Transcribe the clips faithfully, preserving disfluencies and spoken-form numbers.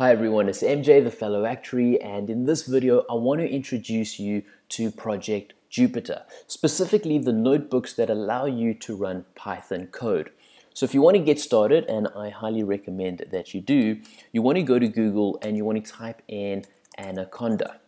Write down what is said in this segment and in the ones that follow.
Hi everyone, it's M J the Fellow Actuary, and in this video I want to introduce you to Project Jupyter, specifically the notebooks that allow you to run Python code. So if you want to get started, and I highly recommend that you do, you want to go to Google and you want to type in Anaconda.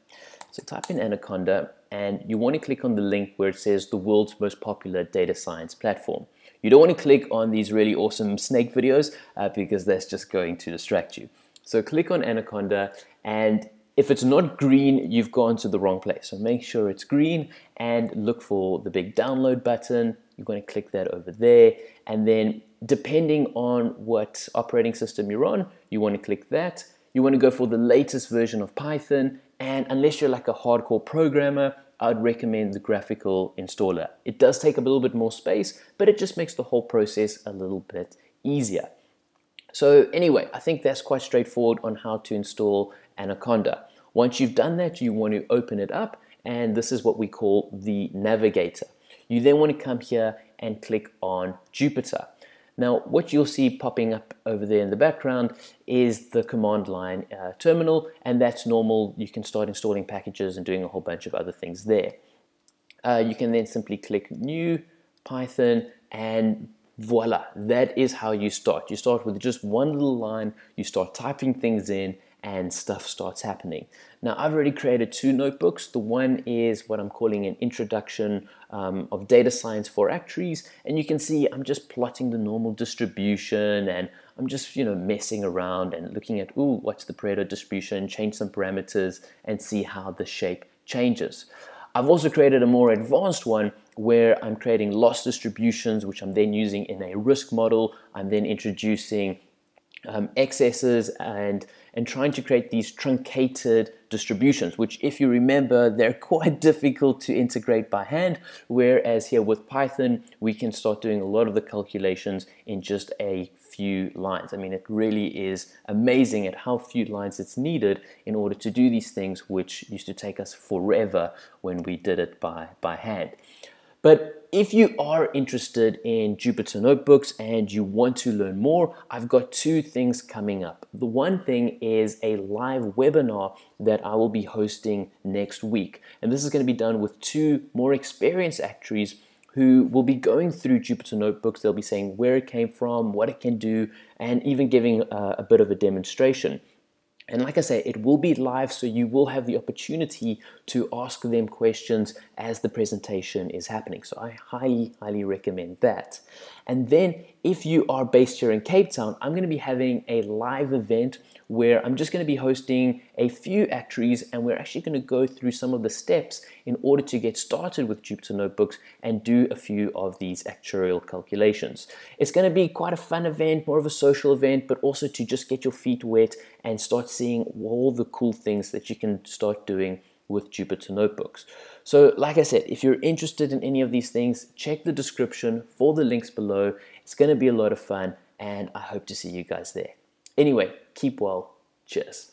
So type in Anaconda and you want to click on the link where it says the world's most popular data science platform. You don't want to click on these really awesome snake videos uh, because that's just going to distract you. So click on Anaconda, and if it's not green, you've gone to the wrong place. So make sure it's green and look for the big download button. You're going to click that over there, and then depending on what operating system you're on, you want to click that. You want to go for the latest version of Python, and unless you're like a hardcore programmer, I'd recommend the graphical installer. It does take a little bit more space, but it just makes the whole process a little bit easier. So anyway, I think that's quite straightforward on how to install Anaconda. Once you've done that, you want to open it up, and this is what we call the navigator. You then want to come here and click on Jupyter. Now, what you'll see popping up over there in the background is the command line uh, terminal, and that's normal. You can start installing packages and doing a whole bunch of other things there. Uh, you can then simply click New Python, and voila, that is how you start. You start with just one little line, you start typing things in, and stuff starts happening. Now, I've already created two notebooks. The one is what I'm calling an introduction um, of data science for actuaries, and you can see I'm just plotting the normal distribution, and I'm just, you know, messing around and looking at, ooh, what's the Pareto distribution, change some parameters, and see how the shape changes. I've also created a more advanced one where I'm creating loss distributions, which I'm then using in a risk model. I'm then introducing um, excesses and, and trying to create these truncated distributions, which, if you remember, they're quite difficult to integrate by hand, whereas here with Python, we can start doing a lot of the calculations in just a few lines. I mean, it really is amazing at how few lines it's needed in order to do these things, which used to take us forever when we did it by, by hand. But if you are interested in Jupyter Notebooks and you want to learn more, I've got two things coming up. The one thing is a live webinar that I will be hosting next week. And this is going to be done with two more experienced actuaries who will be going through Jupyter Notebooks. They'll be saying where it came from, what it can do, and even giving a, a bit of a demonstration. And like I say, it will be live, so you will have the opportunity to ask them questions as the presentation is happening. So I highly, highly recommend that. And then if you are based here in Cape Town, I'm going to be having a live event where I'm just going to be hosting a few actuaries, and we're actually going to go through some of the steps in order to get started with Jupyter Notebooks and do a few of these actuarial calculations. It's going to be quite a fun event, more of a social event, but also to just get your feet wet and start seeing all the cool things that you can start doing with Jupyter Notebooks. So like I said, if you're interested in any of these things, check the description for the links below. It's going to be a lot of fun, and I hope to see you guys there. Anyway, keep well. Cheers.